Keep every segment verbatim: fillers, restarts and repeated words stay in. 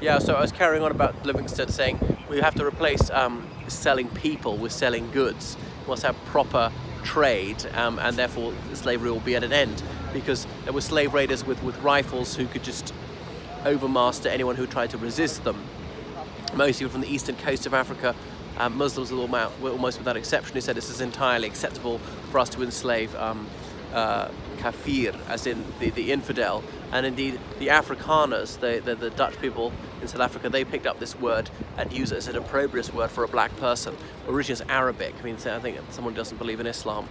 Yeah, so I was carrying on about Livingstone saying we have to replace um, selling people with selling goods. We must have proper trade, um, and therefore slavery will be at an end, because there were slave raiders with, with rifles who could just overmaster anyone who tried to resist them. Most people from the eastern coast of Africa, um, Muslims were almost without exception, who said this is entirely acceptable for us to enslave um, uh, kafir, as in the, the infidel. And indeed the Afrikaners, the, the, the Dutch people in South Africa, they picked up this word and used it as an opprobrious word for a black person. Originally it's Arabic. I mean, I think someone doesn't believe in Islam.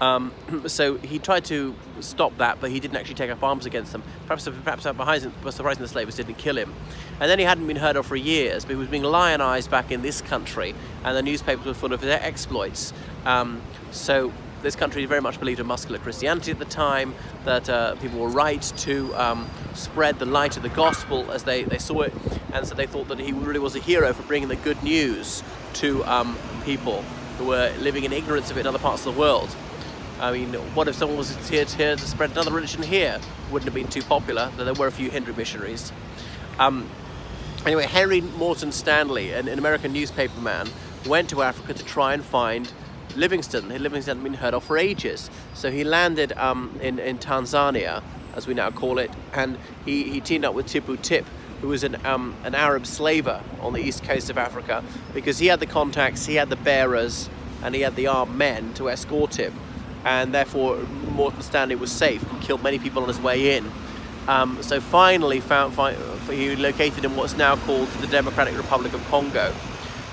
Um, so he tried to stop that, but he didn't actually take up arms against them. Perhaps, perhaps surprising the slavers didn't kill him. And then he hadn't been heard of for years, but he was being lionized back in this country, and the newspapers were full of their exploits. Um, so this country very much believed in muscular Christianity at the time, that uh, people were right to um, spread the light of the gospel as they, they saw it, and so they thought that he really was a hero for bringing the good news to um, people who were living in ignorance of it in other parts of the world. I mean, what if someone was here to spread another religion here? Wouldn't have been too popular, though there were a few Hindu missionaries. Um, anyway, Henry Morton Stanley, an, an American newspaper man, went to Africa to try and find Livingstone. Livingstone hadn't been heard of for ages. So he landed um, in, in Tanzania, as we now call it, and he, he teamed up with Tipu Tip, who was an, um, an Arab slaver on the east coast of Africa, because he had the contacts, he had the bearers, and he had the armed men to escort him. And therefore Morton Stanley was safe. He killed many people on his way in. Um, so finally found, find, he located in what's now called the Democratic Republic of Congo.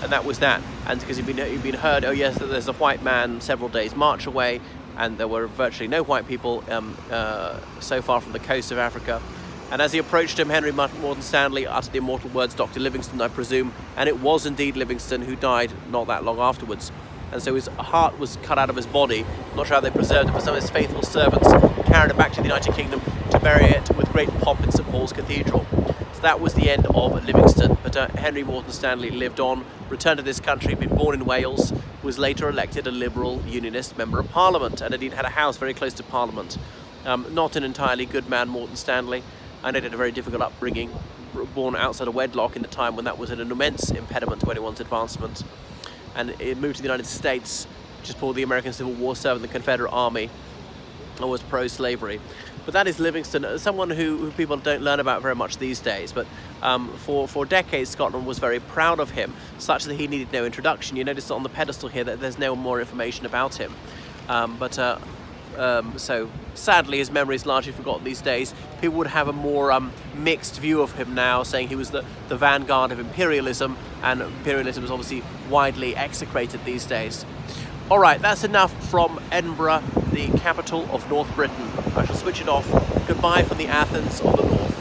And that was that. And because he'd been, he'd been heard, oh yes, there's a white man several days march away, and there were virtually no white people um, uh, so far from the coast of Africa. And as he approached him, Henry Morton Stanley uttered the immortal words, Doctor Livingstone, I presume. And it was indeed Livingstone, who died not that long afterwards. And so his heart was cut out of his body. Not sure how they preserved it, but some of his faithful servants carried it back to the United Kingdom to bury it with great pomp in Saint Paul's Cathedral. So that was the end of Livingstone. But uh, Henry Morton Stanley lived on, returned to this country, been born in Wales, was later elected a Liberal Unionist Member of Parliament, and indeed had a house very close to Parliament. Um, not an entirely good man, Morton Stanley, and had a very difficult upbringing, born outside of wedlock in a time when that was an immense impediment to anyone's advancement. And it moved to the United States just before the American Civil War, served in the Confederate Army, and was pro-slavery. But that is Livingstone, someone who, who people don't learn about very much these days, but um, for, for decades Scotland was very proud of him, such that he needed no introduction. You notice on the pedestal here that there's no more information about him. Um, but uh, um, so sadly his memory is largely forgotten these days. People would have a more um, mixed view of him now, saying he was the, the vanguard of imperialism, and imperialism is obviously widely execrated these days. All right, that's enough from Edinburgh, the capital of North Britain. I shall switch it off. Goodbye from the Athens of the North.